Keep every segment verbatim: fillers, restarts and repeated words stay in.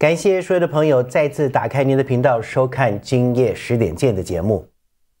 感谢所有的朋友再次打开您的频道收看今夜十点见的节目。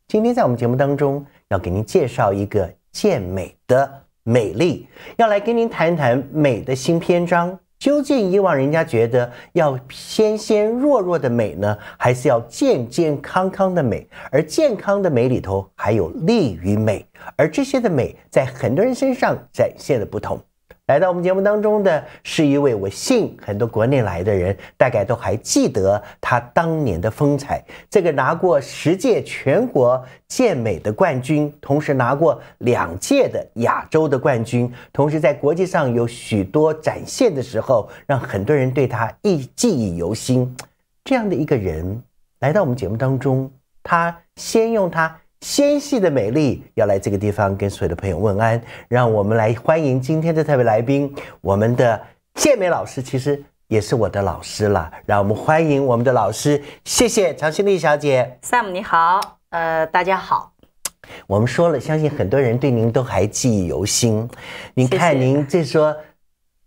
今天在我们节目当中要给您介绍一个健美的美丽，要来跟您谈谈美的新篇章。究竟以往人家觉得要纤纤弱弱的美呢，还是要健健康康的美？而健康的美里头还有力与美，而这些的美在很多人身上展现的不同。 来到我们节目当中的是一位我信很多国内来的人大概都还记得他当年的风采。这个拿过十届全国健美的冠军，同时拿过两届的亚洲的冠军，同时在国际上有许多展现的时候，让很多人对他一记忆犹新。这样的一个人来到我们节目当中，他先用他 纤细的美丽要来这个地方跟所有的朋友问安，让我们来欢迎今天的特别来宾，我们的健美老师，其实也是我的老师了，让我们欢迎我们的老师，谢谢常新丽小姐。Sam 你好，呃，大家好。我们说了，相信很多人对您都还记忆犹新。您看您这说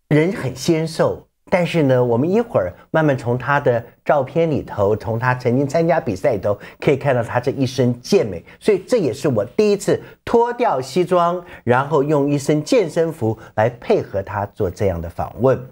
人很纤瘦。 但是呢，我们一会儿慢慢从他的照片里头，从他曾经参加比赛里头，可以看到他这一身健美。所以这也是我第一次脱掉西装，然后用一身健身服来配合他做这样的访问。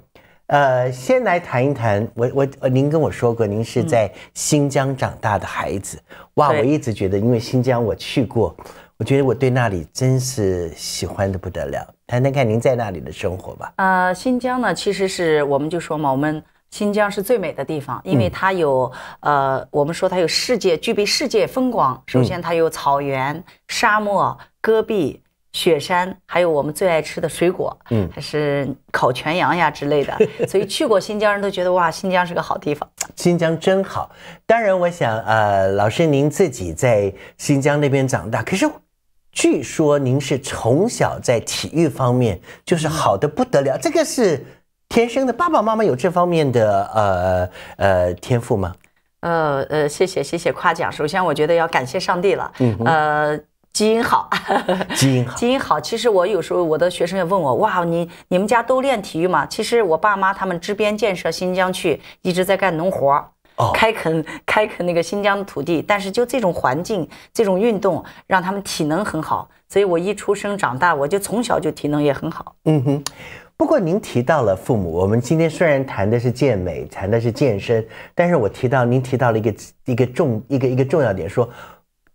呃，先来谈一谈，我我您跟我说过，您是在新疆长大的孩子。嗯、哇，我一直觉得，因为新疆我去过，我觉得我对那里真是喜欢的不得了。 谈谈看您在那里的生活吧。呃，新疆呢，其实是我们就说嘛，我们新疆是最美的地方，因为它有、嗯、呃，我们说它有世界，具备世界风光。首先，它有草原、沙漠、戈壁、雪山，还有我们最爱吃的水果，嗯，还是烤全羊呀之类的。所以去过新疆人都觉得哇，新疆是个好地方。新疆真好。当然，我想呃，老师您自己在新疆那边长大，可是 据说您是从小在体育方面就是好的不得了，这个是天生的。爸爸妈妈有这方面的呃呃天赋吗？呃呃，谢谢谢谢夸奖。首先，我觉得要感谢上帝了。嗯呃，基因好，基因好，基因好。其实我有时候我的学生也问我，哇，你你们家都练体育吗？其实我爸妈他们支边建设新疆去，一直在干农活。 开垦开垦那个新疆的土地，但是就这种环境、这种运动，让他们体能很好。所以我一出生长大，我就从小就体能也很好。嗯哼。不过您提到了父母，我们今天虽然谈的是健美，谈的是健身，但是我提到您提到了一个一个重一个一个重要点，说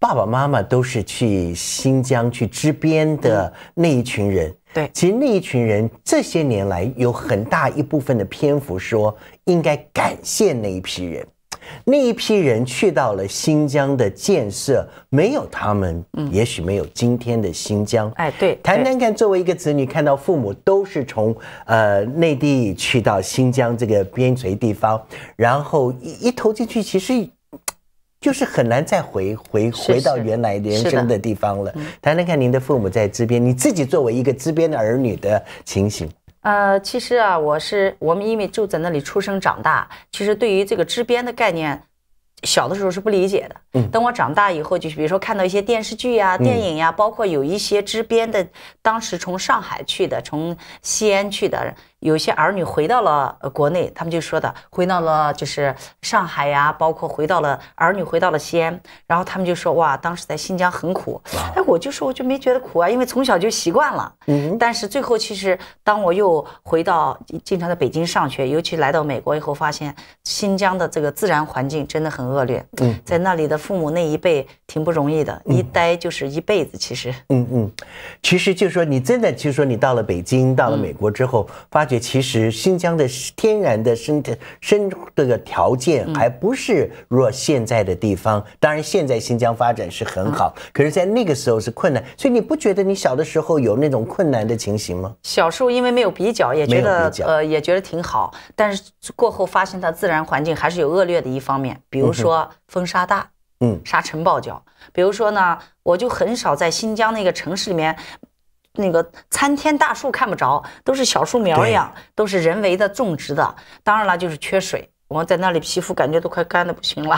爸爸妈妈都是去新疆去支边的那一群人。嗯 对，其实那一群人这些年来有很大一部分的篇幅说应该感谢那一批人，那一批人去到了新疆的建设，没有他们，嗯，也许没有今天的新疆。哎，对，谈谈看，作为一个子女，看到父母都是从呃内地去到新疆这个边陲地方，然后一一投进去，其实 就是很难再回回回到原来人生的地方了。谈谈看您的父母在支边，你自己作为一个支边的儿女的情形。呃，其实啊，我是我们因为就在那里出生长大，其实对于这个支边的概念，小的时候是不理解的。嗯，等我长大以后，就是比如说看到一些电视剧呀、啊、电影呀、啊，嗯、包括有一些支边的，当时从上海去的，从西安去的。 有些儿女回到了国内，他们就说的回到了就是上海呀、啊，包括回到了儿女回到了西安，然后他们就说哇，当时在新疆很苦。哎，我就说我就没觉得苦啊，因为从小就习惯了。嗯。但是最后其实当我又回到经常在北京上学，尤其来到美国以后，发现新疆的这个自然环境真的很恶劣。嗯。在那里的父母那一辈挺不容易的，嗯、一待就是一辈子。其实。嗯嗯，其实就说你真的就说你到了北京，到了美国之后，嗯、发觉 其实新疆的天然的生生这个条件还不是若现在的地方，当然现在新疆发展是很好，可是，在那个时候是困难，所以你不觉得你小的时候有那种困难的情形吗？小时候因为没有比较，也觉得呃也觉得挺好，但是过后发现它自然环境还是有恶劣的一方面，比如说风沙大，嗯，沙尘暴脚，比如说呢，我就很少在新疆那个城市里面。 那个参天大树看不着，都是小树苗一样，都是人为的种植的。当然了，就是缺水，我在那里皮肤感觉都快干的不行了，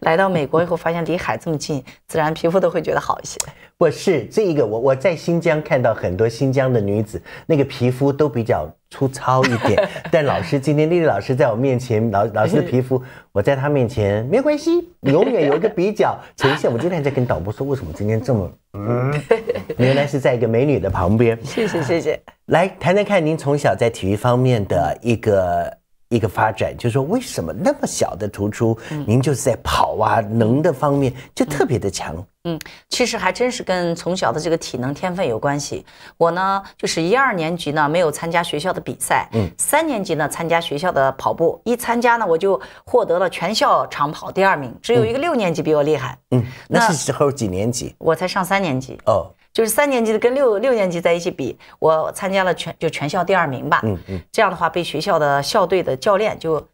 来到美国以后发现离海这么近，自然皮肤都会觉得好一些。不是这一个，我我在新疆看到很多新疆的女子，那个皮肤都比较粗糙一点。但老师今天丽丽老师在我面前，老老师的皮肤，我在她面前没有关系，永远有一个比较呈现。我今天在跟导播说，为什么今天这么嗯，原来是在一个美女的旁边。谢谢谢谢。来谈谈看您从小在体育方面的一个。 一个发展，就是说为什么那么小的突出，嗯、您就是在跑啊能的方面就特别的强。嗯，其实还真是跟从小的这个体能天分有关系。我呢，就是一二年级呢没有参加学校的比赛，嗯，三年级呢参加学校的跑步，一参加呢我就获得了全校长跑第二名，只有一个六年级比我厉害。嗯，那是时候几年级？我才上三年级。哦。 就是三年级的跟六六年级在一起比，我参加了全就全校第二名吧。嗯嗯，这样的话被学校的校队的教练就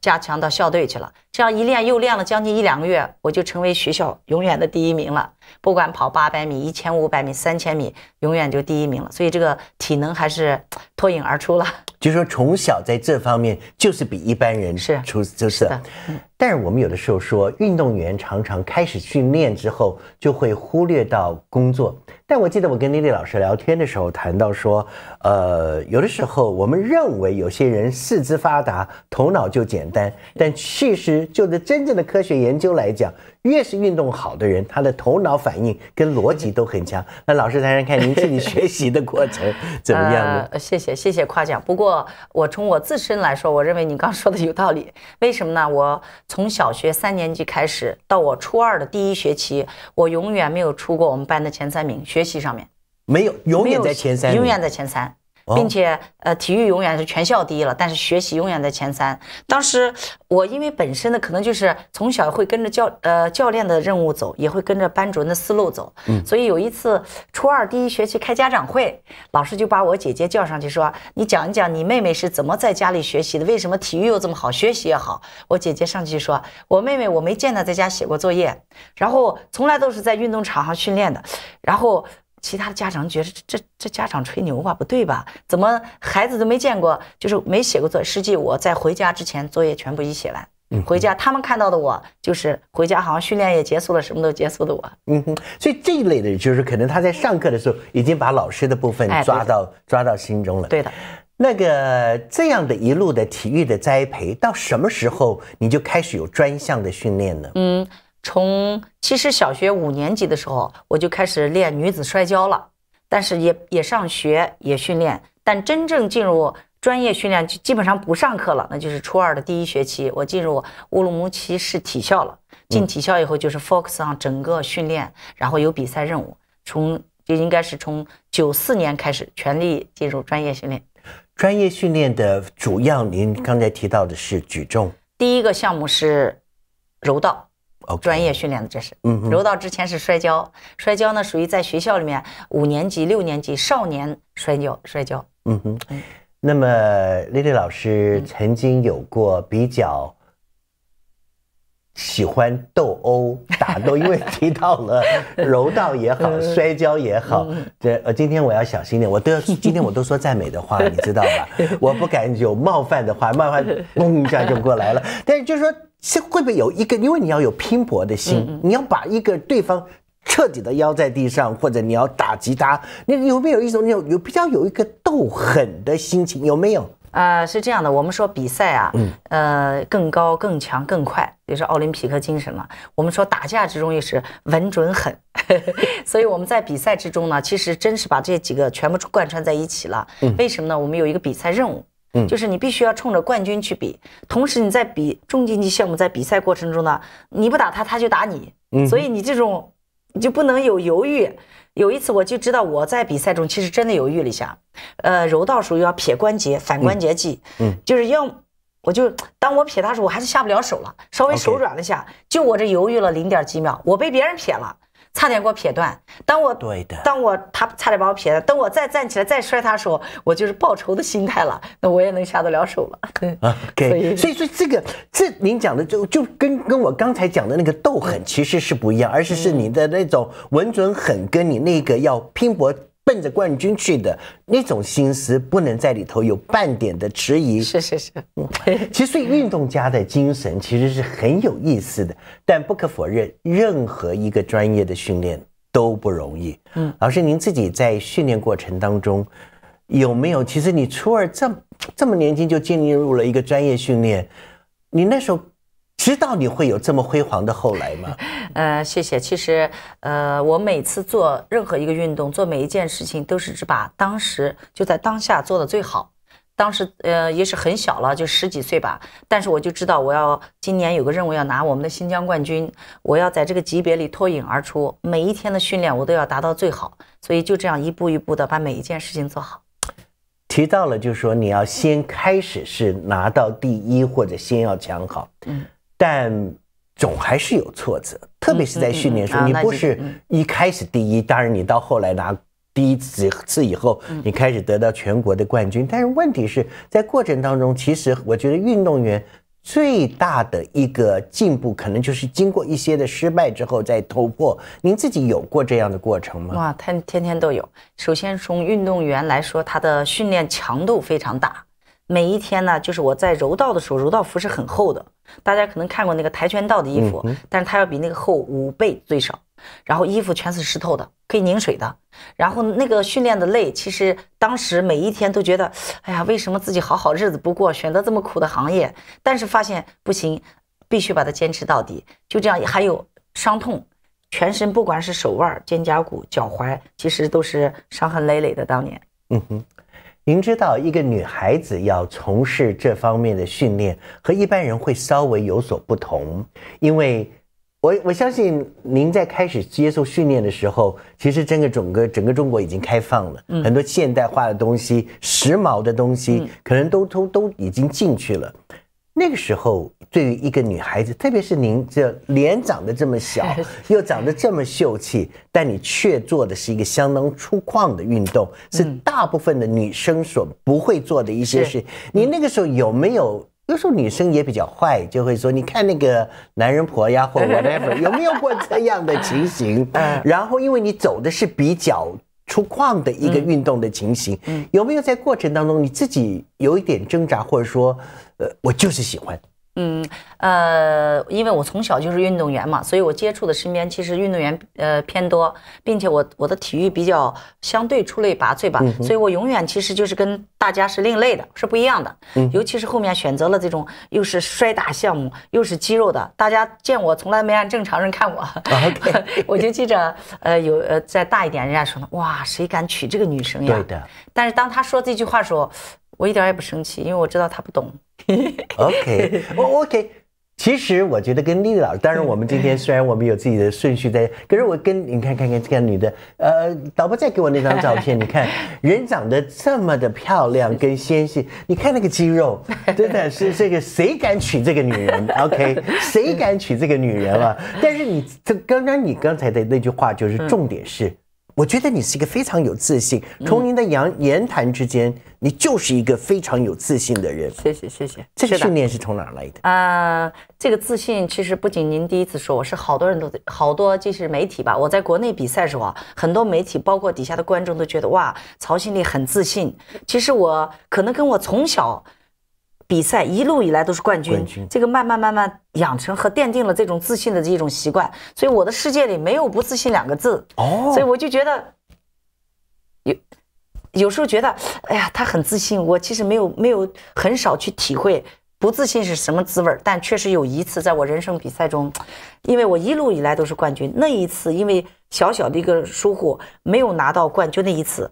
加强到校队去了。这样一练又练了将近一两个月，我就成为学校永远的第一名了。不管跑八百米、一千五百米、三千米，永远就第一名了。所以这个体能还是脱颖而出了。就说从小在这方面就是比一般人是出出色。嗯、但是我们有的时候说，运动员常常开始训练之后就会忽略到工作。 但我记得我跟丽丽老师聊天的时候谈到说，呃，有的时候我们认为有些人四肢发达，头脑就简单，但其实就着真正的科学研究来讲，越是运动好的人，他的头脑反应跟逻辑都很强。那老师谈谈看您自己学习的过程怎么样呢？呃、谢谢谢谢夸奖。不过我从我自身来说，我认为你刚说的有道理。为什么呢？我从小学三年级开始，到我初二的第一学期，我永远没有出过我们班的前三名。 学习上面没有，永远在前三，永远在前三，哦、并且呃，体育永远是全校第一了，但是学习永远在前三。当时我因为本身呢，可能就是从小会跟着教呃教练的任务走，也会跟着班主任的思路走，嗯、所以有一次初二第一学期开家长会，老师就把我姐姐叫上去说：“你讲一讲你妹妹是怎么在家里学习的，为什么体育又这么好，学习也好。”我姐姐上去说：“我妹妹我没见她在家写过作业，然后从来都是在运动场上训练的。” 然后其他的家长觉得这这这家长吹牛吧，不对吧？怎么孩子都没见过，就是没写过作业？实际我在回家之前，作业全部一写完。 回家，他们看到的我就是回家，好像训练也结束了，什么都结束的我。嗯哼，所以这一类的，就是可能他在上课的时候已经把老师的部分抓到、哎、抓到心中了。对的，那个这样的一路的体育的栽培，到什么时候你就开始有专项的训练呢？嗯，从其实小学五年级的时候，我就开始练女子摔跤了，但是也也上学也训练，但真正进入。 专业训练就基本上不上课了，那就是初二的第一学期，我进入乌鲁木齐市体校了。进体校以后，就是 focus on 整个训练，然后有比赛任务。从就应该是从九四年开始，全力进入专业训练。专业训练的主要，您刚才提到的是举重，第一个项目是柔道。 Okay, 专业训练的这是，嗯，柔道之前是摔跤，摔跤呢属于在学校里面五年级、六年级少年摔跤，摔跤。嗯哼。嗯 那么，丽丽老师曾经有过比较喜欢斗殴、打斗，因为提到了柔道也好，摔跤也好。这呃，今天我要小心点，我都要今天我都说赞美的话，你知道吧？我不敢有冒犯的话，冒犯嘣一下就过来了。但是就是说，是会不会有一个？因为你要有拼搏的心，你要把一个对方。 彻底的腰在地上，或者你要打击他，你有没有一种那种有比较有一个斗狠的心情？有没有？呃，是这样的，我们说比赛啊，嗯、呃，更高、更强、更快，就是奥林匹克精神了。我们说打架之中也是稳、准、狠，所以我们在比赛之中呢，其实真是把这几个全部贯穿在一起了。嗯、为什么呢？我们有一个比赛任务。 就是你必须要冲着冠军去比，同时你在比重竞技项目，在比赛过程中呢，你不打他，他就打你，所以你这种你就不能有犹豫。有一次我就知道我在比赛中其实真的犹豫了一下，呃，柔道属于要撇关节、反关节技，嗯，就是要我就当我撇他时候，我还是下不了手了，稍微手软了一下，就我这犹豫了零点几秒，我被别人撇了。 差点给我撇断。当我对的，当我他差点把我撇断，等我再站起来再摔他的时候，我就是报仇的心态了，那我也能下得了手了。OK， 所以所以这个这您讲的就就跟跟我刚才讲的那个斗狠其实是不一样，而是是你的那种稳准狠跟你那个要拼搏奔着冠军去的那种心思，不能在里头有半点的迟疑。是是是，嗯，其实运动家的精神其实是很有意思的，但不可否认，任何一个专业的训练都不容易。嗯，老师，您自己在训练过程当中有没有？其实你初二这么这么年轻就进入了一个专业训练，你那时候知道你会有这么辉煌的后来吗？呃，谢谢。其实，呃，我每次做任何一个运动，做每一件事情，都是只把当时就在当下做的最好。当时，呃，也是很小了，就十几岁吧。但是我就知道，我要今年有个任务要拿我们的新疆冠军，我要在这个级别里脱颖而出。每一天的训练，我都要达到最好。所以就这样一步一步的把每一件事情做好。提到了，就是说你要先开始是拿到第一，或者先要抢好。嗯。但总还是有挫折，特别是在训练中，嗯嗯嗯、你不是一开始第一，嗯、当然你到后来拿第一次次以后，嗯、你开始得到全国的冠军。但是问题是在过程当中，其实我觉得运动员最大的一个进步，可能就是经过一些的失败之后再突破。您自己有过这样的过程吗？哇，他天天都有。首先从运动员来说，他的训练强度非常大。每一天呢，就是我在柔道的时候，柔道服是很厚的，大家可能看过那个跆拳道的衣服，嗯、但是它要比那个厚五倍最少。然后衣服全是湿透的，可以凝水的。然后那个训练的累，其实当时每一天都觉得，哎呀，为什么自己好好日子不过，选择这么苦的行业？但是发现不行，必须把它坚持到底。就这样，还有伤痛。全身不管是手腕、肩胛骨、脚踝，其实都是伤痕累累的。当年，嗯哼。您知道，一个女孩子要从事这方面的训练，和一般人会稍微有所不同。因为我我相信您在开始接受训练的时候，其实整个整个整个中国已经开放了，嗯、很多现代化的东西、时髦的东西，嗯、可能都都都已经进去了。那个时候，对于一个女孩子，特别是您这脸长得这么小，又长得这么秀气，但你却做的是一个相当粗犷的运动，是大部分的女生所不会做的一些事。你那个时候有没有？有时候女生也比较坏，就会说：“你看那个男人婆呀，或 whatever， 有没有过这样的情形？”然后，因为你走的是比较粗犷的一个运动的情形，嗯嗯、有没有在过程当中你自己有一点挣扎，或者说，呃，我就是喜欢？嗯，呃，因为我从小就是运动员嘛，所以我接触的身边其实运动员呃偏多，并且我我的体育比较相对出类拔萃吧，嗯、所以我永远其实就是跟大家是另类的，是不一样的。嗯、尤其是后面选择了这种又是摔打项目，又是肌肉的，大家见我从来没按正常人看我。OK， 我就记着，呃，有呃再大一点，人家说呢，哇，谁敢娶这个女生呀？对的。但是当他说这句话的时候，我一点也不生气，因为我知道他不懂。OK， 我 OK。其实我觉得跟丽丽老师，当然我们今天虽然我们有自己的顺序在，可是我跟你看看看这个女的，呃，导播再给我那张照片，你看人长得这么的漂亮跟纤细，你看那个肌肉，真的是这个谁敢娶这个女人 ？OK， 谁敢娶这个女人啊？但是你这刚刚你刚才的那句话就是重点是。我觉得你是一个非常有自信，从您的言言谈之间，嗯、你就是一个非常有自信的人。谢谢谢谢，这个训练是从哪儿来的？呃，这个自信其实不仅您第一次说，我是好多人都好多就是媒体吧。我在国内比赛时候啊，很多媒体包括底下的观众都觉得哇，曹新丽很自信。其实我可能跟我从小比赛一路以来都是冠军，冠军这个慢慢慢慢养成和奠定了这种自信的这一种习惯，所以我的世界里没有不自信两个字。哦，所以我就觉得有有时候觉得，哎呀，他很自信，我其实没有没有很少去体会不自信是什么滋味。但确实有一次在我人生比赛中，因为我一路以来都是冠军，那一次因为小小的一个疏忽没有拿到冠军那一次。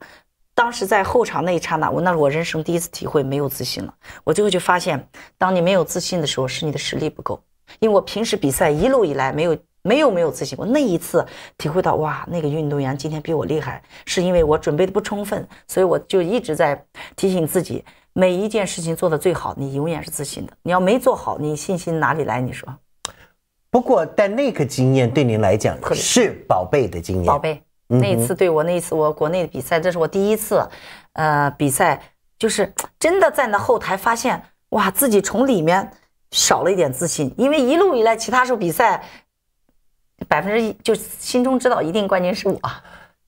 当时在后场那一刹那，我那是我人生第一次体会没有自信了。我最后就发现，当你没有自信的时候，是你的实力不够。因为我平时比赛一路以来没有没有没有自信，我那一次体会到，哇，那个运动员今天比我厉害，是因为我准备的不充分。所以我就一直在提醒自己，每一件事情做得最好，你永远是自信的。你要没做好，你信心哪里来？你说。不过，但那个经验对您来讲是宝贝的经验。宝贝。那一次对我那一次我国内的比赛，这是我第一次，呃，比赛就是真的在那后台发现，哇，自己从里面少了一点自信，因为一路以来其他时候比赛，百分之一就心中知道一定冠军是我。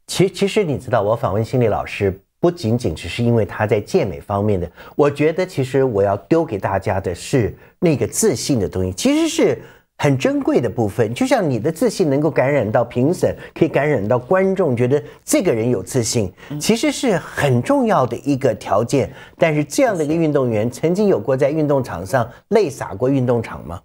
其其实你知道，我访问心理老师不仅仅只是因为他在健美方面的，我觉得其实我要丢给大家的是那个自信的东西，其实是很珍贵的部分。就像你的自信能够感染到评审，可以感染到观众，觉得这个人有自信，其实是很重要的一个条件。但是这样的一个运动员，曾经有过在运动场上泪洒过运动场吗？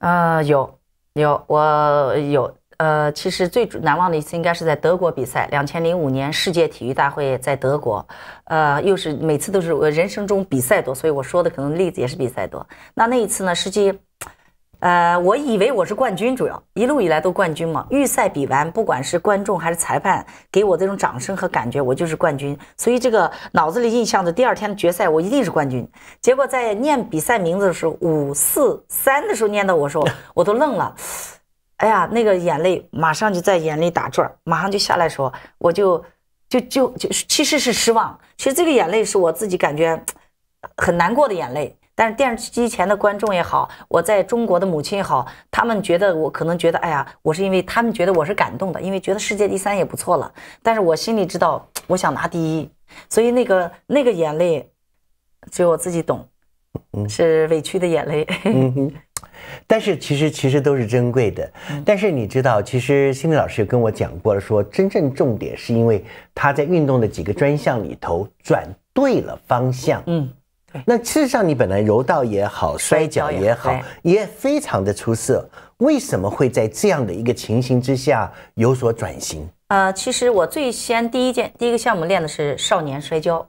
啊、呃，有有，我有。呃，其实最难忘的一次应该是在德国比赛，两千零五年世界体育大会在德国，呃，又是每次都是我人生中比赛多，所以我说的可能例子也是比赛多。那那一次呢，实际。呃，我以为我是冠军，主要一路以来都冠军嘛。预赛比完，不管是观众还是裁判给我这种掌声和感觉，我就是冠军。所以这个脑子里印象的第二天的决赛，我一定是冠军。结果在念比赛名字的时候，五四三的时候念到我说，我都愣了。哎呀，那个眼泪马上就在眼里打转，马上就下来说，我就就就就其实是失望。其实这个眼泪是我自己感觉很难过的眼泪。但是电视机前的观众也好，我在中国的母亲也好，他们觉得我可能觉得，哎呀，我是因为他们觉得我是感动的，因为觉得世界第三也不错了。但是我心里知道，我想拿第一，所以那个那个眼泪，只有我自己懂，是委屈的眼泪。嗯嗯、但是其实其实都是珍贵的。但是你知道，其实心理老师跟我讲过了说，说真正重点是因为他在运动的几个专项里头转对了方向。嗯。那事实上，你本来柔道也好，摔跤也好，也非常的出色。为什么会在这样的一个情形之下有所转型？呃，其实我最先第一件第一个项目练的是少年摔跤，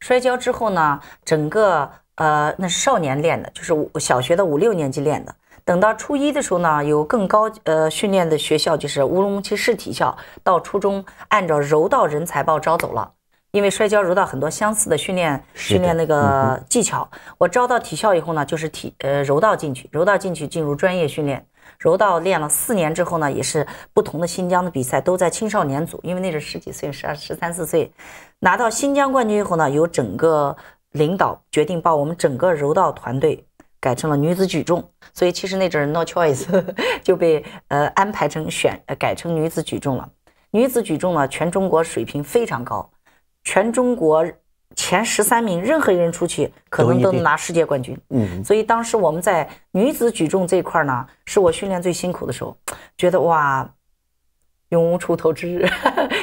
摔跤之后呢，整个呃那是少年练的，就是我小学的五六年级练的。等到初一的时候呢，有更高呃训练的学校，就是乌鲁木齐市体校，到初中按照柔道人才报招走了。因为摔跤、柔道很多相似的训练训练那个技巧，我招到体校以后呢，就是体呃柔道进去，柔道进去进入专业训练，柔道练了四年之后呢，也是不同的新疆的比赛都在青少年组，因为那是十几岁、十二、十三四岁，拿到新疆冠军以后呢，由整个领导决定把我们整个柔道团队改成了女子举重，所以其实那阵 no choice 就被呃安排成选呃改成女子举重了。女子举重呢，全中国水平非常高。全中国前十三名，任何一人出去可能都能拿世界冠军。嗯，所以当时我们在女子举重这一块呢，是我训练最辛苦的时候，觉得哇，永无出头之日，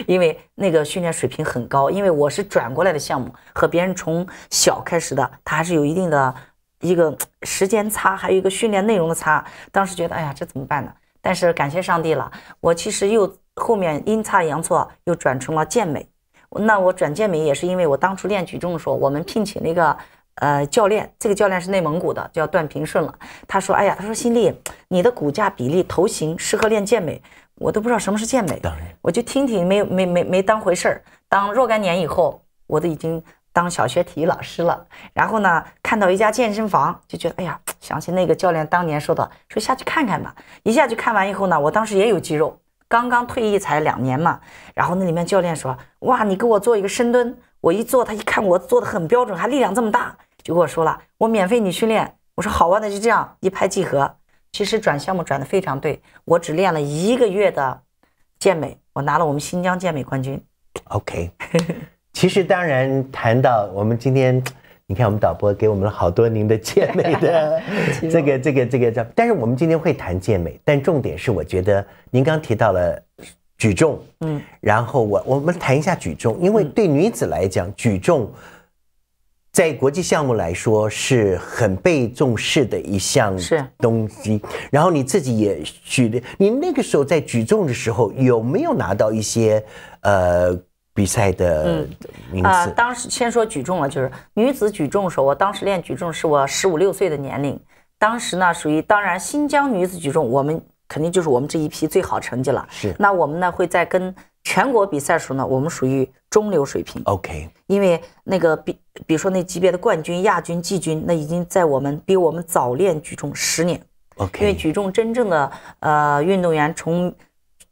因为那个训练水平很高。因为我是转过来的项目，和别人从小开始的，它还是有一定的一个时间差，还有一个训练内容的差。当时觉得，哎呀，这怎么办呢？但是感谢上帝了，我其实又后面阴差阳错又转成了健美。那我转健美也是因为我当初练举重的时候，我们聘请了一个呃教练，这个教练是内蒙古的，叫段平顺了。他说：“哎呀，他说新丽，你的骨架比例、头型适合练健美。”我都不知道什么是健美，当然我就听听，没有没没没当回事儿。当若干年以后，我都已经当小学体育老师了。然后呢，看到一家健身房，就觉得哎呀，想起那个教练当年说的，说下去看看吧。一下去看完以后呢，我当时也有肌肉。刚刚退役才两年嘛，然后那里面教练说：“哇，你给我做一个深蹲。”我一做，他一看我做的很标准，还力量这么大，就跟我说了：“我免费你训练。”我说：“好啊，那就这样一拍即合。”其实转项目转的非常对，我只练了一个月的健美，我拿了我们新疆健美冠军。OK， 其实当然谈到我们今天。你看，我们导播给我们了好多您的健美的这个、这个、这个照片。但是我们今天会谈健美，但重点是我觉得您刚提到了举重，嗯，然后我我们谈一下举重，因为对女子来讲，举重在国际项目来说是很被重视的一项东西。然后你自己也举的，你那个时候在举重的时候有没有拿到一些呃？比赛的名字啊、嗯呃，当时先说举重了，就是女子举重的时候，我当时练举重是我十五六岁的年龄，当时呢属于当然新疆女子举重，我们肯定就是我们这一批最好成绩了。是，那我们呢会在跟全国比赛的时候呢，我们属于中流水平。OK， 因为那个比比如说那级别的冠军、亚军、季军，那已经在我们比我们早练举重十年。OK， 因为举重真正的呃运动员从。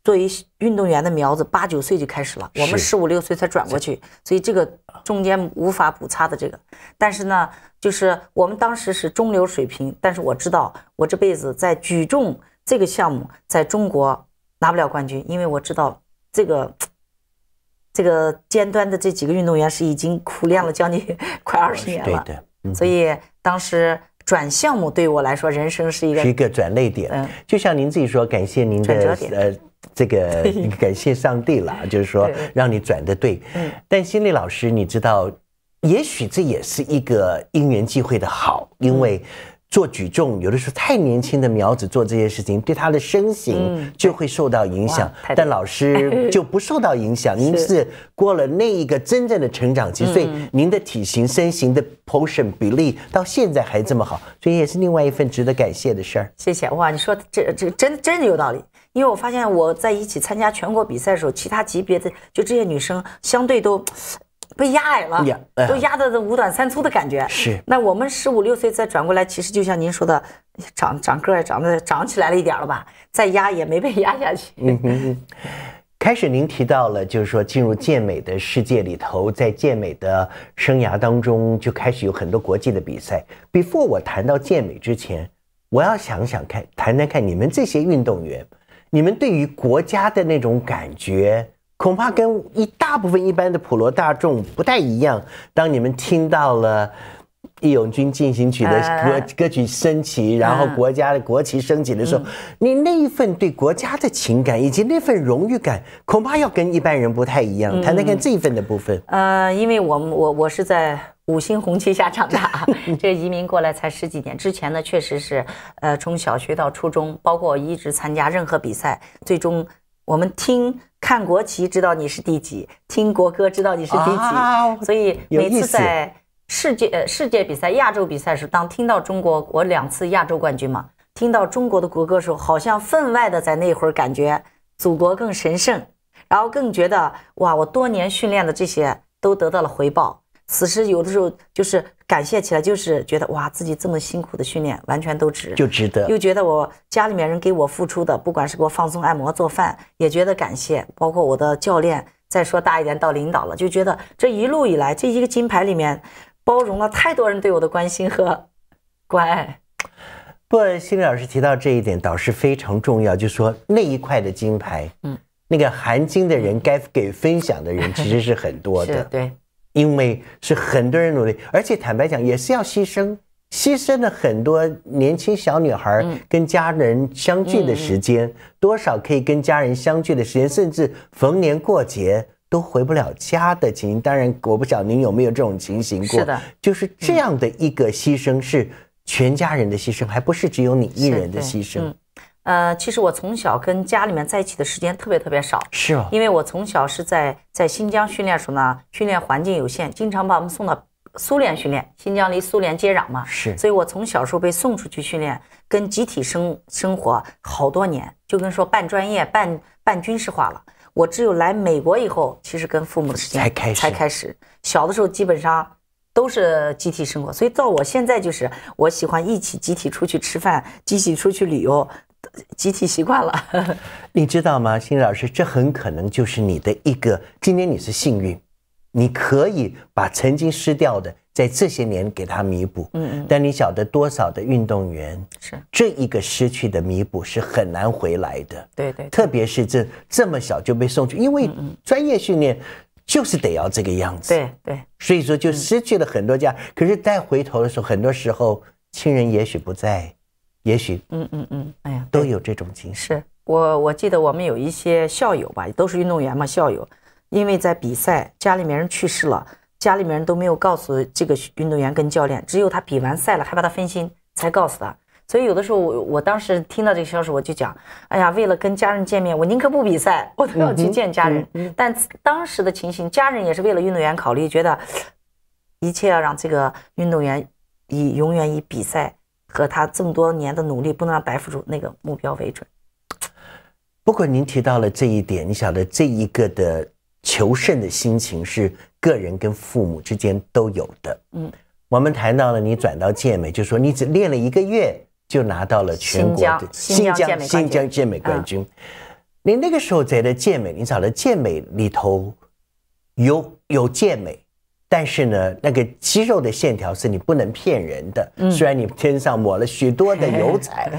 作为运动员的苗子，八九岁就开始了，我们十五六岁才转过去，所以这个中间无法补差的这个。但是呢，就是我们当时是中流水平，但是我知道我这辈子在举重这个项目在中国拿不了冠军，因为我知道这个这个尖端的这几个运动员是已经苦练了将近快二十年了。对的，嗯、所以当时。 转项目对我来说，人生是一个是一个转捩点。嗯，就像您自己说，感谢您的呃，这个感谢上帝啦，就是说让你转的对。嗯，但心理老师，你知道，也许这也是一个因缘际会的好，因为做举重有的时候太年轻的苗子做这些事情，对他的身形就会受到影响。但老师就不受到影响，您是过了那一个真正的成长期，所以您的体型、身形的。 position 比例到现在还这么好，所以也是另外一份值得感谢的事儿。谢谢哇，你说这这真真的有道理，因为我发现我在一起参加全国比赛的时候，其他级别的就这些女生相对都被压矮了， yeah, uh, 都压得五短三粗的感觉。是，那我们十五六岁再转过来，其实就像您说的，长长个儿长得长起来了一点了吧，再压也没被压下去。嗯哼哼 开始，您提到了，就是说进入健美的世界里头，在健美的生涯当中，就开始有很多国际的比赛。before 我谈到健美之前，我要想想看，谈谈看你们这些运动员，你们对于国家的那种感觉，恐怕跟一大部分一般的普罗大众不太一样。当你们听到了。 义勇军进行曲的歌歌曲升起，然后国家的国旗升起的时候，你那一份对国家的情感以及那份荣誉感，恐怕要跟一般人不太一样。谈谈看这一份的部分。呃，因为我我我是在五星红旗下长大，这移民过来才十几年。之前呢，确实是，呃，从小学到初中，包括我一直参加任何比赛，最终。 我们听看国旗，知道你是第几；听国歌，知道你是第几。啊、所以每次在世界呃世界比赛、亚洲比赛时，当听到中国，我两次亚洲冠军嘛，听到中国的国歌的时候，好像分外的在那会儿感觉祖国更神圣，然后更觉得哇，我多年训练的这些都得到了回报。此时有的时候就是感谢起来，就是觉得哇，自己这么辛苦的训练完全都值，就值得。又觉得我家里面人给我付出的，不管是给我放松、按摩、做饭，也觉得感谢。包括我的教练，再说大一点到领导了，就觉得这一路以来这一个金牌里面，包容了太多人对我的关心和关爱。不过，心理老师提到这一点，倒是非常重要，就说那一块的金牌，嗯，那个含金的人，该给分享的人，其实是很多的，对。 因为是很多人努力，而且坦白讲，也是要牺牲，牺牲了很多年轻小女孩跟家人相聚的时间，嗯、多少可以跟家人相聚的时间，嗯、甚至逢年过节都回不了家的情形。当然，我不晓得您有没有这种情形过，是的，就是这样的一个牺牲是全家人的牺牲，嗯、还不是只有你一人的牺牲。 呃，其实我从小跟家里面在一起的时间特别特别少，是吗？因为我从小是在在新疆训练的时候呢，训练环境有限，经常把我们送到苏联训练。新疆离苏联接壤嘛，是，所以我从小时候被送出去训练，跟集体生生活好多年，就跟说半专业、半半军事化了。我只有来美国以后，其实跟父母的时间才开始，才开始。小的时候基本上。 都是集体生活，所以到我现在就是我喜欢一起集体出去吃饭，集体出去旅游，集体习惯了。你知道吗，心理老师，这很可能就是你的一个。今天你是幸运，你可以把曾经失掉的，在这些年给它弥补。嗯嗯。但你晓得多少的运动员是这一个失去的弥补是很难回来的。对, 对对。特别是这这么小就被送去，因为专业训练。嗯嗯 就是得要这个样子，对对，所以说就失去了很多家。可是再回头的时候，很多时候亲人也许不在，也许嗯嗯嗯，哎呀，都有这种情绪。是我我记得我们有一些校友吧，都是运动员嘛，校友，因为在比赛，家里面人去世了，家里面人都没有告诉这个运动员跟教练，只有他比完赛了，害怕他分心才告诉他。所以有的时候我我当时听到这个消息，我就讲，哎呀，为了跟家人见面，我宁可不比赛，我都要去见家人。嗯嗯、但当时的情形，家人也是为了运动员考虑，觉得一切要让这个运动员以永远以比赛和他这么多年的努力，不能让白付出那个目标为准。不过您提到了这一点，你晓得这一个的求胜的心情是个人跟父母之间都有的。嗯，我们谈到了你转到健美，就说你只练了一个月。 就拿到了全国的新疆新疆健美冠军。你那个时候在的健美，你找的健美里头有有健美，但是呢，那个肌肉的线条是你不能骗人的。虽然你身上抹了许多的油彩，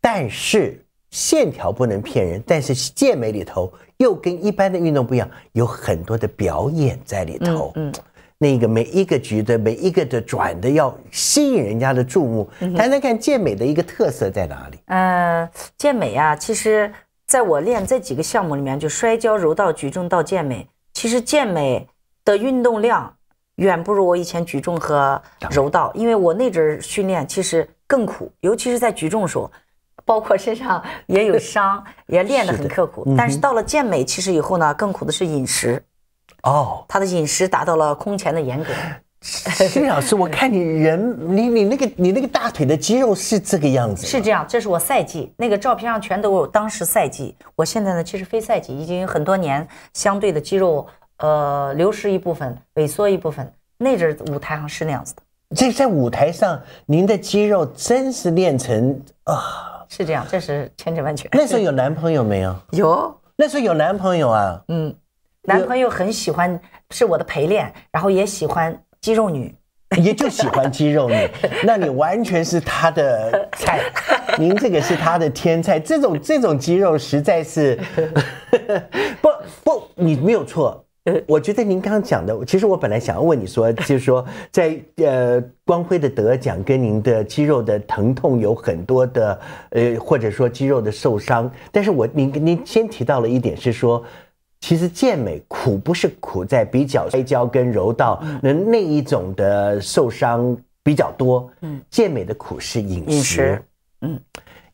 但是线条不能骗人。但是健美里头又跟一般的运动不一样，有很多的表演在里头。嗯，嗯那个每一个局的每一个的转的要吸引人家的注目。谈谈看健美的一个特色在哪里？呃，健美啊，其实在我练这几个项目里面，就摔跤、柔道、举重到健美，其实健美的运动量远不如我以前举重和柔道，因为我那阵训练其实更苦，尤其是在举重的时候。 包括身上也有伤，也练得很刻苦。嗯、但是到了健美，其实以后呢，更苦的是饮食。哦，他的饮食达到了空前的严格。金老师，我看你人，你你那个你那个大腿的肌肉是这个样子。是这样，这是我赛季那个照片上全都有当时赛季。我现在呢，其实非赛季已经很多年，相对的肌肉呃流失一部分，萎缩一部分。那阵舞台上是那样子的。这在舞台上，您的肌肉真是练成啊。 是这样，这是千真万确。那时候有男朋友没有？有，那时候有男朋友啊。嗯，男朋友很喜欢，是我的陪练，然后也喜欢肌肉女，也就喜欢肌肉女。那你完全是他的菜，您这个是他的天菜。这种这种肌肉实在是不不，你没有错。 我觉得您刚刚讲的，其实我本来想要问你说，就是说在呃光辉的得奖跟您的肌肉的疼痛有很多的呃或者说肌肉的受伤，但是我您您先提到了一点是说，其实健美苦不是苦在比较摔跤跟柔道那那一种的受伤比较多，嗯，健美的苦是饮食，嗯，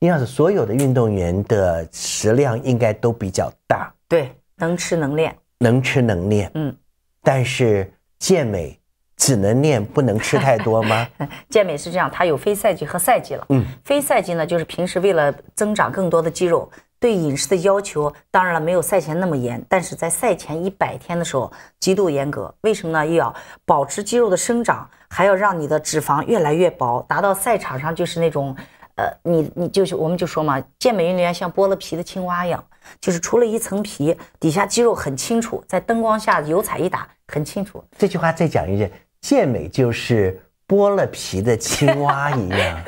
因为所有的运动员的食量应该都比较大，对，能吃能练。 能吃能练，嗯，但是健美只能练，不能吃太多吗？健美是这样，它有非赛季和赛季了，嗯，非赛季呢就是平时为了增长更多的肌肉，对饮食的要求当然了没有赛前那么严，但是在赛前一百天的时候极度严格。为什么呢？又要保持肌肉的生长，还要让你的脂肪越来越薄，达到赛场上就是那种。 呃，你你就是我们就说嘛，健美运动员像剥了皮的青蛙一样，就是除了一层皮，底下肌肉很清楚，在灯光下油彩一打很清楚。这句话再讲一遍，健美就是剥了皮的青蛙一样，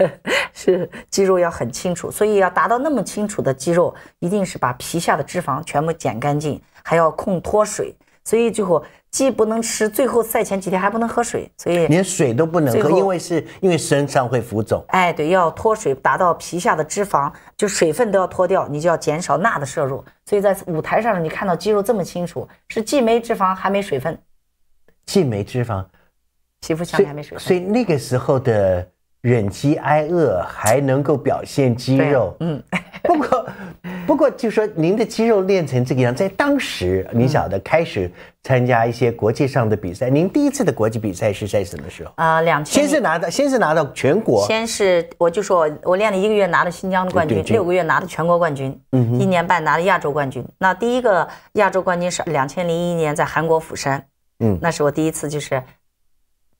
是肌肉要很清楚，所以要达到那么清楚的肌肉，一定是把皮下的脂肪全部减干净，还要控脱水。 所以最后既不能吃，最后赛前几天还不能喝水，所以连水都不能喝，因为是因为身上会浮肿。哎，对，要脱水，达到皮下的脂肪，就水分都要脱掉，你就要减少钠的摄入。所以在舞台上，你看到肌肉这么清楚，是既没脂肪还没水分，既没脂肪，皮肤下面还没水分。所以那个时候的忍饥挨饿还能够表现肌肉，嗯，不过。不过，就说您的肌肉练成这个样，在当时，你晓得开始参加一些国际上的比赛。您第一次的国际比赛是在什么时候？啊，两千。先是拿到，先是拿到全国。先是我就说我我练了一个月拿了新疆的冠军，六个月拿了全国冠军，嗯，一年半拿了亚洲冠军。那第一个亚洲冠军是两千零一年在韩国釜山，嗯，那是我第一次就是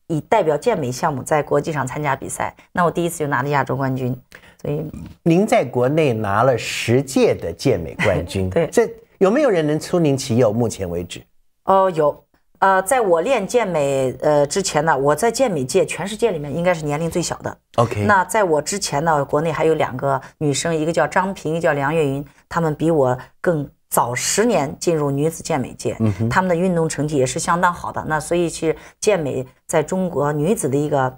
以代表健美项目在国际上参加比赛。那我第一次就拿了亚洲冠军。 所以，您在国内拿了十届的健美冠军，对，这有没有人能出您其右？目前为止，哦，有，呃，在我练健美呃之前呢，我在健美界，全世界里面应该是年龄最小的。OK， 那在我之前呢，国内还有两个女生，一个叫张平，一个叫梁月云，她们比我更早十年进入女子健美界，嗯、她们的运动成绩也是相当好的。那所以，其实健美在中国女子的一个，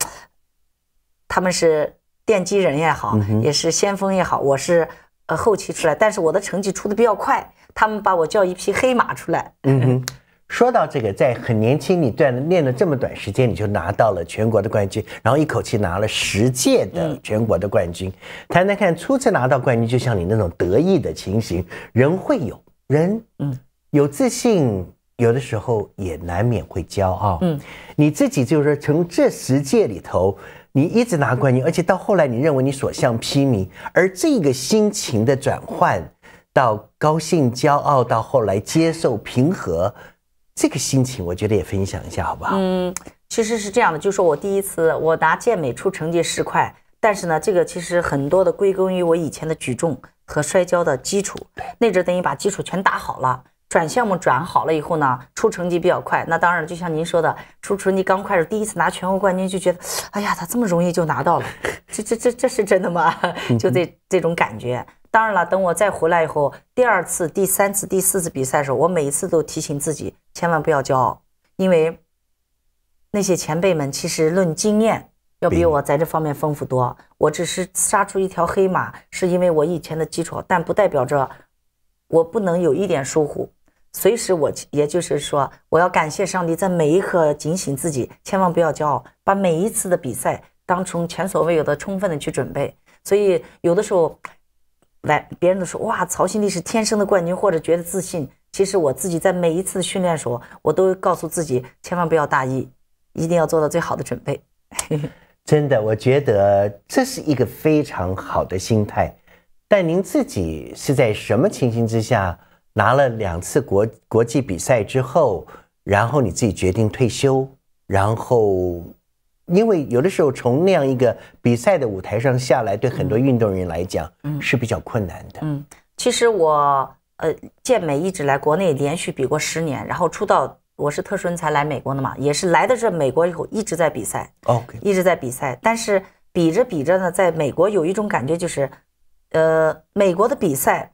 她们是。 奠基人也好，也是先锋也好，我是呃后期出来，但是我的成绩出的比较快，他们把我叫一匹黑马出来。嗯哼，说到这个，在很年轻，你锻炼了这么短时间，你就拿到了全国的冠军，然后一口气拿了十届的全国的冠军。嗯、谈谈看，初次拿到冠军，就像你那种得意的情形，人会有人，嗯，有自信。 有的时候也难免会骄傲，嗯，你自己就是从这十届里头，你一直拿冠军，而且到后来你认为你所向披靡，而这个心情的转换到高兴、骄傲，到后来接受平和，这个心情我觉得也分享一下好不好？嗯，其实是这样的，就是我第一次我拿健美出成绩是快，但是呢，这个其实很多的归功于我以前的举重和摔跤的基础，那阵等于把基础全打好了。 转项目转好了以后呢，出成绩比较快。那当然，就像您说的，出成绩刚快，第一次拿全国冠军就觉得，哎呀，他这么容易就拿到了，这这这这是真的吗？就这这种感觉。当然了，等我再回来以后，第二次、第三次、第四次比赛的时候，我每一次都提醒自己，千万不要骄傲，因为那些前辈们其实论经验要比我在这方面丰富多。我只是杀出一条黑马，是因为我以前的基础，但不代表着我不能有一点疏忽。 随时我，也就是说，我要感谢上帝，在每一刻警醒自己，千万不要骄傲，把每一次的比赛当成前所未有的充分的去准备。所以有的时候，来别人都说哇，曹新丽是天生的冠军，或者觉得自信。其实我自己在每一次训练的时候，我都告诉自己，千万不要大意，一定要做到最好的准备。真的，我觉得这是一个非常好的心态。但您自己是在什么情形之下？ 拿了两次国国际比赛之后，然后你自己决定退休，然后，因为有的时候从那样一个比赛的舞台上下来，对很多运动员来讲，嗯，是比较困难的。嗯，其实我呃健美一直来国内连续比过十年，然后出道我是特殊人才来美国的嘛，也是来到这美国以后一直在比赛 ，OK， 一直在比赛，但是比着比着呢，在美国有一种感觉就是，呃，美国的比赛。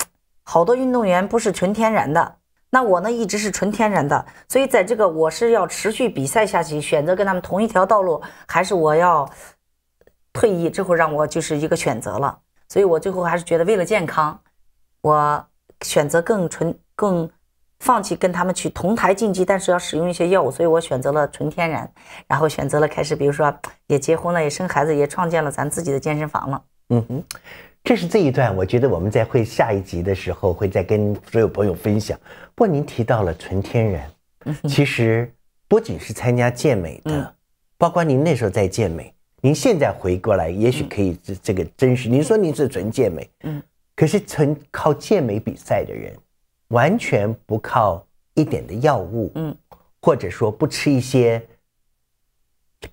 好多运动员不是纯天然的，那我呢一直是纯天然的，所以在这个我是要持续比赛下去，选择跟他们同一条道路，还是我要退役？这会让我就是一个选择了，所以我最后还是觉得为了健康，我选择更纯、更放弃跟他们去同台竞技，但是要使用一些药物，所以我选择了纯天然，然后选择了开始，比如说也结婚了，也生孩子，也创建了咱自己的健身房了。嗯哼。 这是这一段，我觉得我们在会下一集的时候会再跟所有朋友分享。不过您提到了纯天然，其实不仅是参加健美的，嗯、包括您那时候在健美，您现在回过来也许可以这这个真实。嗯、您说您是纯健美，嗯，可是纯靠健美比赛的人，完全不靠一点的药物，嗯，或者说不吃一些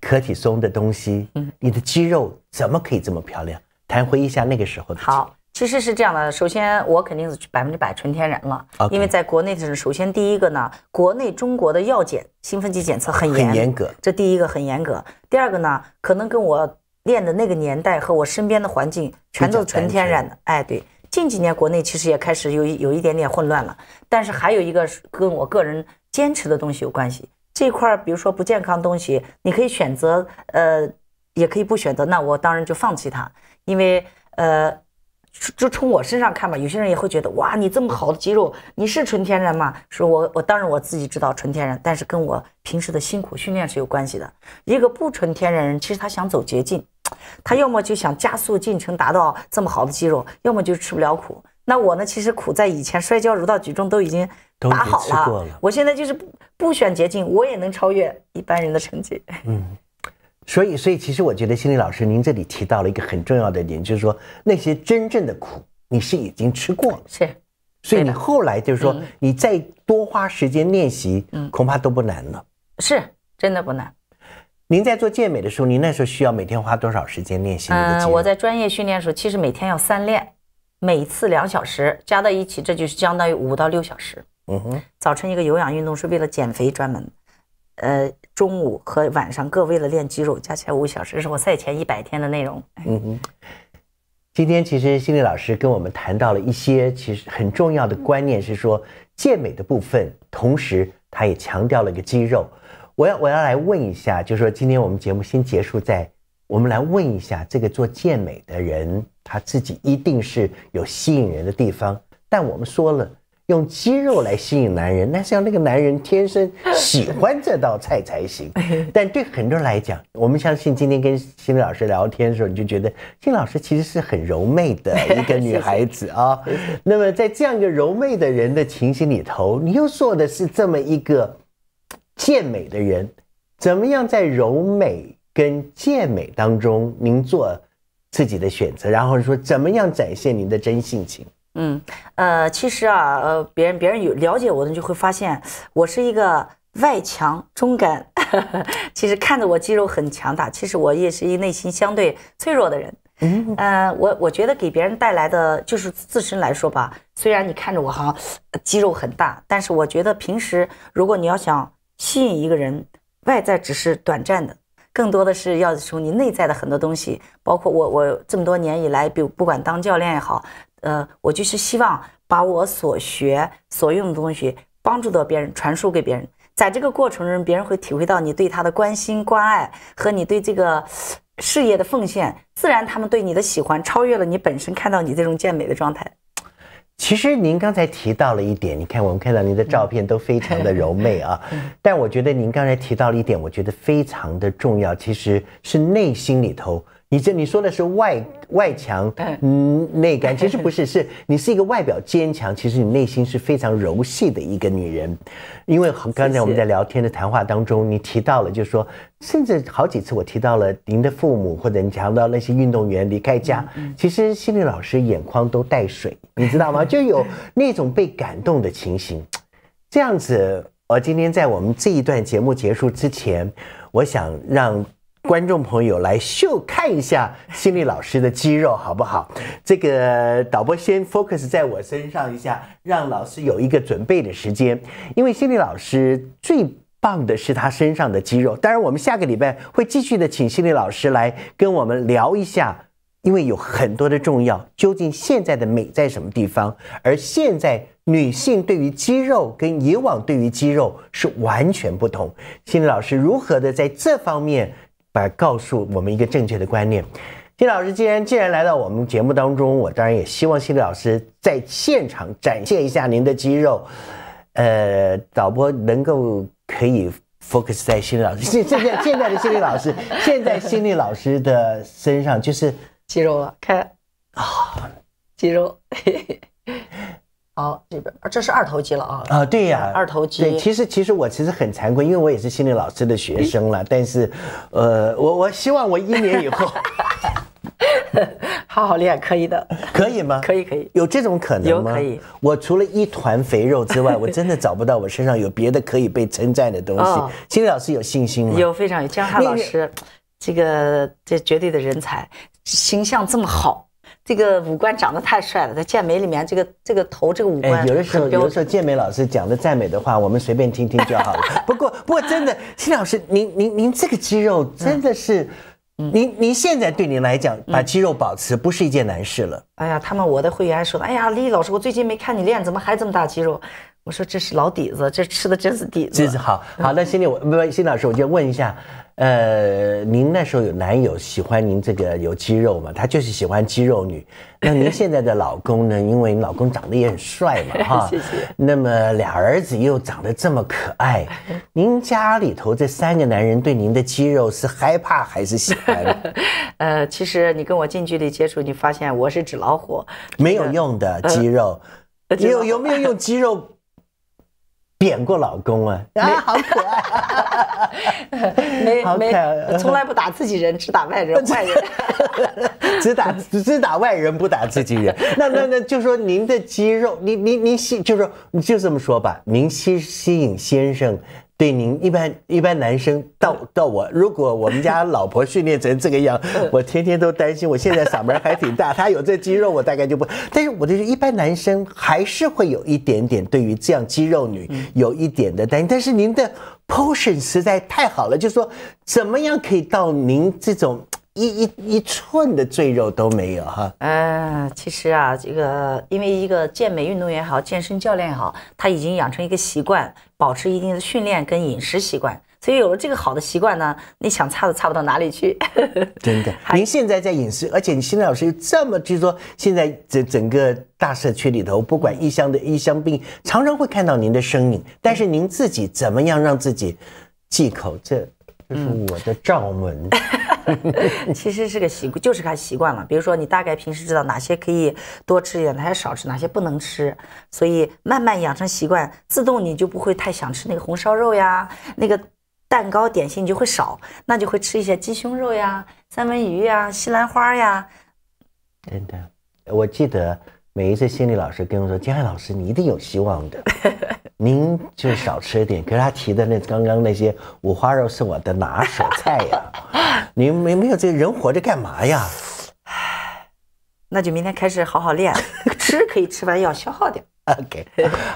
可体松的东西，嗯，你的肌肉怎么可以这么漂亮？ 谈回忆一下那个时候的。好，其实是这样的。首先，我肯定是百分之百纯天然了， Okay. 因为在国内的时候，首先第一个呢，国内中国的药检兴奋剂检测很严，很严格，这第一个很严格。第二个呢，可能跟我练的那个年代和我身边的环境全都是纯天然的。哎，对，近几年国内其实也开始有有一点点混乱了，但是还有一个跟我个人坚持的东西有关系。这块比如说不健康的东西，你可以选择呃。 也可以不选择，那我当然就放弃它，因为呃，就从我身上看吧，有些人也会觉得哇，你这么好的肌肉，你是纯天然吗？说我我当然我自己知道纯天然，但是跟我平时的辛苦训练是有关系的。一个不纯天然人，其实他想走捷径，他要么就想加速进程达到这么好的肌肉，要么就吃不了苦。那我呢，其实苦在以前摔跤、柔道、举重都已经打好了，了我现在就是不不选捷径，我也能超越一般人的成绩。嗯。 所以，所以其实我觉得，心理老师，您这里提到了一个很重要的点，就是说那些真正的苦，你是已经吃过了，是，所以你后来就是说，嗯、你再多花时间练习，嗯，恐怕都不难了，是真的不难。您在做健美的时候，您那时候需要每天花多少时间练习？嗯，我在专业训练的时候，其实每天要三练，每次两小时，加在一起，这就是相当于五到六小时。嗯哼，早晨一个有氧运动是为了减肥专门的。 呃，中午和晚上各为了练肌肉，加起来五小时，这是我赛前一百天的内容。嗯嗯，今天其实心理老师跟我们谈到了一些其实很重要的观念，是说健美的部分，同时他也强调了一个肌肉。我要我要来问一下，就是说今天我们节目先结束在，我们来问一下这个做健美的人，他自己一定是有吸引人的地方，但我们说了。 用肌肉来吸引男人，那是要那个男人天生喜欢这道菜才行。但对很多人来讲，我们相信今天跟心理老师聊天的时候，你就觉得心理老师其实是很柔媚的一个女孩子啊。那么在这样一个柔媚的人的情形里头，你又做的是这么一个健美的人，怎么样在柔美跟健美当中，您做自己的选择，然后说怎么样展现您的真性情？ 嗯，呃，其实啊，呃，别人别人有了解我的就会发现，我是一个外强中干呵呵。其实看着我肌肉很强大，其实我也是一内心相对脆弱的人。嗯，呃，我我觉得给别人带来的就是自身来说吧，虽然你看着我好像肌肉很大，但是我觉得平时如果你要想吸引一个人，外在只是短暂的。 更多的是要从你内在的很多东西，包括我，我这么多年以来，比如不管当教练也好，呃，我就是希望把我所学所用的东西帮助到别人，传输给别人。在这个过程中，别人会体会到你对他的关心关爱和你对这个事业的奉献，自然他们对你的喜欢超越了你本身看到你这种健美的状态。 其实您刚才提到了一点，你看我们看到您的照片都非常的柔媚啊，但我觉得您刚才提到了一点，我觉得非常的重要，其实是内心里头，你这你说的是外外强，嗯，内干，其实不是，是你是一个外表坚强，其实你内心是非常柔细的一个女人，因为刚才我们在聊天的谈话当中，你提到了，就是说，甚至好几次我提到了您的父母，或者你讲到那些运动员离开家，其实心理老师眼眶都带水，你知道吗？ 就有那种被感动的情形，这样子。我今天在我们这一段节目结束之前，我想让观众朋友来秀看一下心理老师的肌肉，好不好？这个导播先 focus 在我身上一下，让老师有一个准备的时间，因为心理老师最棒的是他身上的肌肉。当然，我们下个礼拜会继续的，请心理老师来跟我们聊一下。 因为有很多的重要，究竟现在的美在什么地方？而现在女性对于肌肉跟以往对于肌肉是完全不同。心理老师如何的在这方面把告诉我们一个正确的观念？心理老师既然既然来到我们节目当中，我当然也希望心理老师在现场展现一下您的肌肉。呃，导播能够可以 focus 在心理老师现现在现在的心理老师，现在心理老师的身上就是。 肌肉了，看啊，肌肉，好，这边这是二头肌了啊啊，对呀，二头肌。对，其实其实我其实很惭愧，因为我也是心理老师的学生了，但是，呃，我我希望我一年以后好好练，可以的，可以吗？可以可以，有这种可能吗？可以。我除了一团肥肉之外，我真的找不到我身上有别的可以被称赞的东西。心理老师有信心吗？有，非常有。江汉老师，这个这绝对的人才。 形象这么好，这个五官长得太帅了，在健美里面，这个这个头这个五官、哎，有的时候有的时候健美老师讲的赞美的话，我们随便听听就好了。不过不过真的，心老师，您您您这个肌肉真的是，嗯、您您现在对您来讲，把肌肉保持不是一件难事了。哎呀，他们我的会员说，哎呀，李老师，我最近没看你练，怎么还这么大肌肉？ 我说这是老底子，这吃的真是底子。这是好好，那心里我不心老师，我就问一下，呃，您那时候有男友喜欢您这个有肌肉嘛？他就是喜欢肌肉女。那您现在的老公呢？因为你老公长得也很帅嘛，哈。谢谢。那么俩儿子又长得这么可爱，您家里头这三个男人对您的肌肉是害怕还是喜欢？呃，其实你跟我近距离接触，你发现我是纸老虎，没有用的肌肉。呃、有有没有用肌肉？ 扁过老公啊，啊，好可爱，没没，从来不打自己人，只打外人，外人，只打只打外人，不打自己人。那那那，就说您的肌肉，您您您吸，就说你就这么说吧，您吸吸引先生对您一般一般男生到到我，如果我们家老婆训练成这个样，我天天都担心，我现在嗓门还挺大，她有这肌肉，我大概就不。但是我就是一般男生还是会有一点点对于这样肌肉女。 有一点的担心，但是您的 position 实在太好了，就是说怎么样可以到您这种一一一寸的赘肉都没有哈？嗯、呃，其实啊，这个因为一个健美运动员也好，健身教练也好，他已经养成一个习惯，保持一定的训练跟饮食习惯，所以有了这个好的习惯呢，你想差都差不到哪里去。真的，您现在在饮食，而且你心理老师又这么，就是说现在整整个。 大社区里头，不管异乡的异乡病，常常会看到您的身影。但是您自己怎么样让自己忌口？这就是我的罩门。嗯、其实是个习惯，就是看习惯了。比如说，你大概平时知道哪些可以多吃一点，哪些少吃，哪些不能吃。所以慢慢养成习惯，自动你就不会太想吃那个红烧肉呀，那个蛋糕点心你就会少，那就会吃一些鸡胸肉呀、三文鱼呀、西兰花呀。真的，我记得。 每一次心理老师跟我说：“江汉老师，你一定有希望的，您就少吃点。”可是他提的那刚刚那些五花肉是我的拿手菜呀，您没没有这人活着干嘛呀？那就明天开始好好练，吃可以吃完药消耗掉。OK，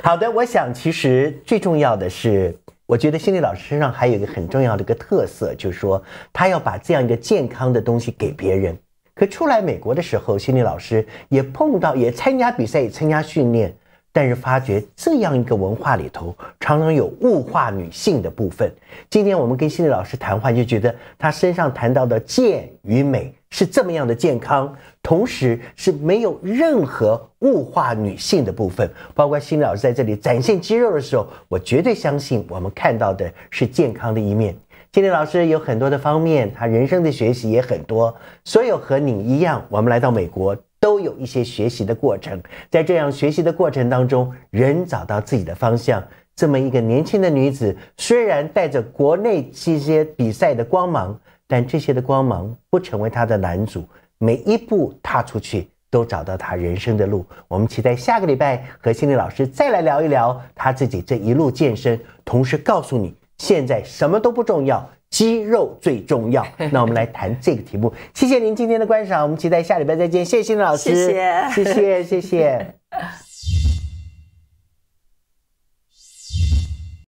好的。我想其实最重要的是，我觉得心理老师身上还有一个很重要的一个特色，就是说他要把这样一个健康的东西给别人。可出来美国的时候，心理老师也碰到，也参加比赛，也参加训练，但是发觉这样一个文化里头，常常有物化女性的部分。今天我们跟心理老师谈话，就觉得他身上谈到的健与美是这么样的健康，同时是没有任何物化女性的部分。包括心理老师在这里展现肌肉的时候，我绝对相信我们看到的是健康的一面。心理老师有很多的方面，他人生的学习也很多。所有和你一样，我们来到美国都有一些学习的过程。在这样学习的过程当中，人找到自己的方向。这么一个年轻的女子，虽然带着国内这些比赛的光芒，但这些的光芒不成为她的拦阻。每一步踏出去，都找到她人生的路。我们期待下个礼拜和心理老师再来聊一聊她自己这一路健身，同时告诉你现在什么都不重要，肌肉最重要。那我们来谈这个题目。谢谢您今天的观赏，我们期待下礼拜再见。谢谢心理老师，谢谢，谢谢，谢谢。